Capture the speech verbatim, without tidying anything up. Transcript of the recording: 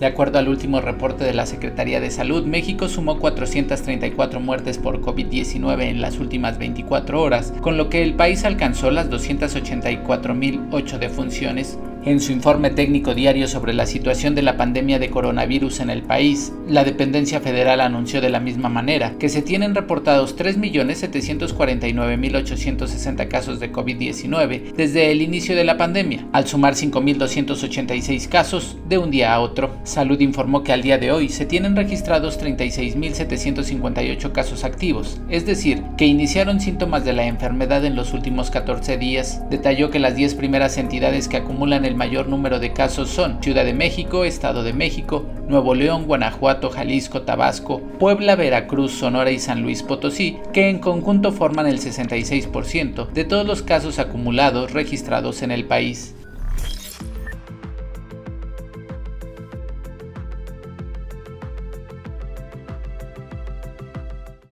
De acuerdo al último reporte de la Secretaría de Salud, México sumó cuatrocientas treinta y cuatro muertes por COVID diecinueve en las últimas veinticuatro horas, con lo que el país alcanzó las doscientas ochenta y cuatro mil ocho defunciones. En su informe técnico diario sobre la situación de la pandemia de coronavirus en el país, la dependencia federal anunció de la misma manera que se tienen reportados tres millones setecientos cuarenta y nueve mil ochocientos sesenta casos de COVID diecinueve desde el inicio de la pandemia, al sumar cinco mil doscientos ochenta y seis casos de un día a otro. Salud informó que al día de hoy se tienen registrados treinta y seis mil setecientos cincuenta y ocho casos activos, es decir, que iniciaron síntomas de la enfermedad en los últimos catorce días. Detalló que las diez primeras entidades que acumulan el El mayor número de casos son Ciudad de México, Estado de México, Nuevo León, Guanajuato, Jalisco, Tabasco, Puebla, Veracruz, Sonora y San Luis Potosí, que en conjunto forman el sesenta y seis por ciento de todos los casos acumulados registrados en el país.